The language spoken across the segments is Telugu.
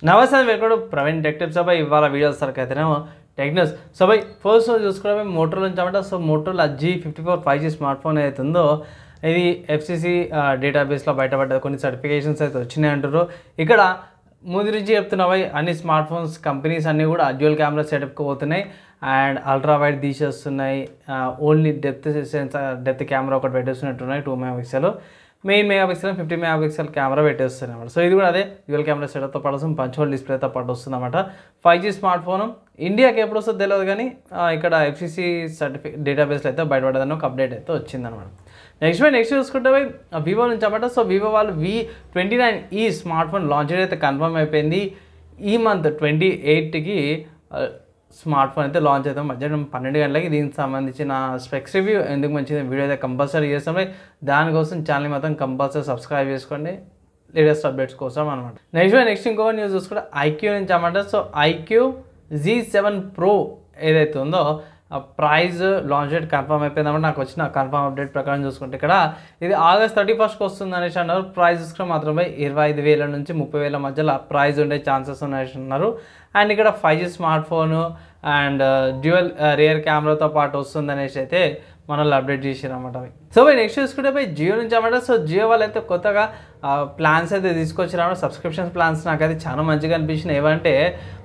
Namaste, welcome to Praveen Tech Tips. Sabai, वाला video sir कहते हैं वो टेक्नोस. Sabai, first use करो मैं Motorola चामटा सब Motorola G54 5G smartphone है तंदो. ये FCC database ला बैठा बैठा कोनी certifications है तो चिन्ह अंडरो. इकड़ा मुद्रिजी अब तो ना भाई अन्य smartphones companies अन्य गुड़ा dual camera setup को होते नहीं and ultra wide dishes नहीं only depth sensor depth camera को बैठे सुने तो नहीं 2 megapixel main megapixel 50 megapixel camera batteries anamata so idi kuda ade dual camera setup tho padosam 5 inch display tho padostundamata 5G smartphone India ki eppudu ostado teladu gaani ikkada FCC certificate database lo aithe bayadadano ok update aithe ochindi anamata next chusukunte bhai Vivo nunchi anamata so Vivo vallu V29E smartphone launch aithe confirm ayipoyindi ee month 28 ki smartphone aithe launch aithe madhyam 12 గంటలకి దీనికి సంబంధించిన స్పెక్స్ రివ్యూ ఎందుకు మంచిది వీడియో అయితే కంపల్సరీ చేస్తాం దాని కోసం ఛానల్ మాత్రం కంపల్సరీ సబ్స్క్రైబ్ చేసుకోండి లేటెస్ట్ అప్డేట్స్ కోసం అన్నమాట నెక్స్ట్ ఇంకొక న్యూస్ చూసుకుంటే IQ నుంచి అన్నమాట సో IQ Z7 Pro ఏదైతే ఉందో ఆ ప్రైస్ లాంచ్ డేట్ కన్ఫర్మ్ అయిపోయింది అన్నమాట నాకు వచ్చిన కన్ఫర్మ్ అప్డేట్ ప్రకారం చూసుకుంటే ఇక్కడ ఇది ఆగస్ట్ 31st కి వస్తుంది అనేసి అన్నారు ప్రైస్ చూసుకుంటే మాత్రమే 25000 నుంచి 30000 మధ్యలో ప్రైస్ ఉండే ఛాన్సెస్ ఉన్నాయి అన్నారు అండ్ ఇక్కడ 5G smart phone and dual rear camera తో పాటు వస్తుంది అనేసి అయితే మనల్ని అప్డేట్ చేశారు అన్నమాట సో బై నెక్స్ట్ చూసుకుంటే బై జియో నుంచి అన్నమాట సో జియో వాళ్ళైతే కొత్తగా ప్లాన్స్ అయితే తీసుకొచ్చారు సబ్స్క్రిప్షన్ ప్లాన్స్ నాకైతే చాలా మంచిగా అనిపించింది ఏమంటే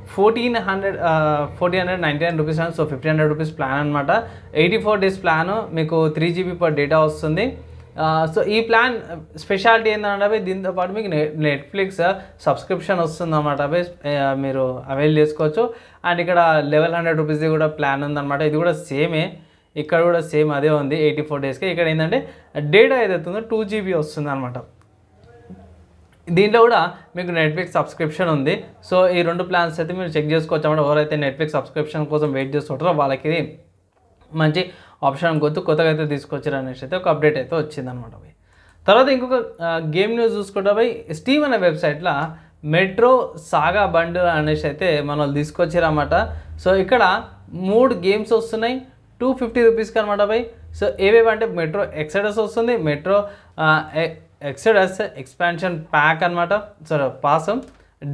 1499 rupees and so 1500 rupees plan anamata 84 days plan meeku 3 GB per data vastundi so ee plan speciality endante bhai dintho paatu meeku Netflix subscription vastundi anamata bhai meeru avail chesukochu and ikkada 1100 rupees di kuda plan undi anamata idi kuda same e ikkada kuda same ade undi 84 days ki ikkada endante data edaitundo 2 GB vastundi anamata దీంట్లో కూడా మీకు నెట్ఫ్లిక్స్ సబ్స్క్రిప్షన్ ఉంది సో ఈ రెండు ప్లాన్స్ అయితే మీరు చెక్ చేసుకోవచ్చు అన్నమాట ఎవరైతే నెట్ఫ్లిక్స్ సబ్స్క్రిప్షన్ కోసం వెయిట్ చేస్తుంటారో వాళ్ళకి ఇది మంచి ఆప్షన్ కొత్తగా అయితే తీసుకొచ్చారు అనేసి అయితే ఒక అప్డేట్ అయితే వచ్చింది అన్నమాట అవి తర్వాత ఇంకొక గేమ్ న్యూస్ చూసుకుంటే బై స్టీమ్ అనే వెబ్సైట్లో మెట్రో సాగా బండిల్ అనేసి అయితే మనల్ని తీసుకొచ్చారు అన్నమాట సో ఇక్కడ 3 గేమ్స్ వస్తున్నాయి 250 రూపీస్కి అనమాట బై సో ఏవేవంటే మెట్రో ఎక్సడస్ వస్తుంది మెట్రో Exodus expansion pack अन्नमाट सॉरी पास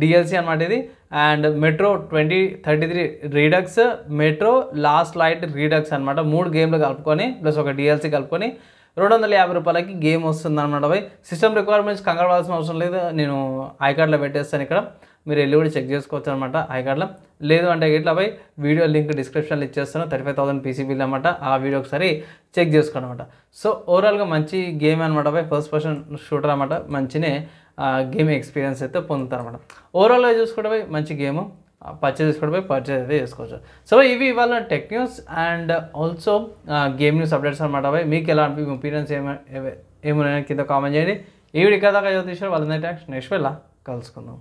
DLC अन्नमाट इदी and Metro 2033 Redux Metro Last Light Redux अन्नमाट 3 గేమ్లు కలుపుకొని ప్లస్ ఒక DLC కలుపుకొని 250 రూపాయలకి గేమ్ వస్తుంది అన్నమాట బై సిస్టమ్ రిక్వైర్మెంట్స్ కంగారువాల్సిన అవసరం లేదు నేను ఐ కార్డ్ లో పెట్టేస్తాను ఇక్కడ మీరు వెళ్ళి కూడా చెక్ చేసుకోవచ్చు అన్నమాట ఐ కార్డ్ లో లేదు అంటే ఇట్లా బై వీడియో లింక్ డిస్క్రిప్షన్ లో ఇచ్చేస్తాను 35000 PC బిల్ అన్నమాట ఆ వీడియో ఒకసారి చెక్ చేసుకోండి అన్నమాట సో ఓవరాల్ గా మంచి గేమ్ అన్నమాట బై ఫస్ట్ పర్సన్ షూటర్ అన్నమాట మంచినే గేమ్ ఎక్స్‌పీరియన్స్ అయితే పొందుతారు అన్నమాట ఓవరాల్ గా చూసుకుంటే బై మంచి గేమ్ purchase చేసుకోవడమే purchase అయితే చేసుకోవచ్చు సో ఇవి ఇవాళ tech news and also game news updates అన్నమాట అవి మీకు ఎలా మీ ఒపీనియన్స్ ఏమైనా కింద కామెంట్ చేయండి ఈ వీడియో కదా కదా చూసిన వాళ్ళందరి థాంక్స్ నెక్స్ట్ వేళ కలుసుకుందాం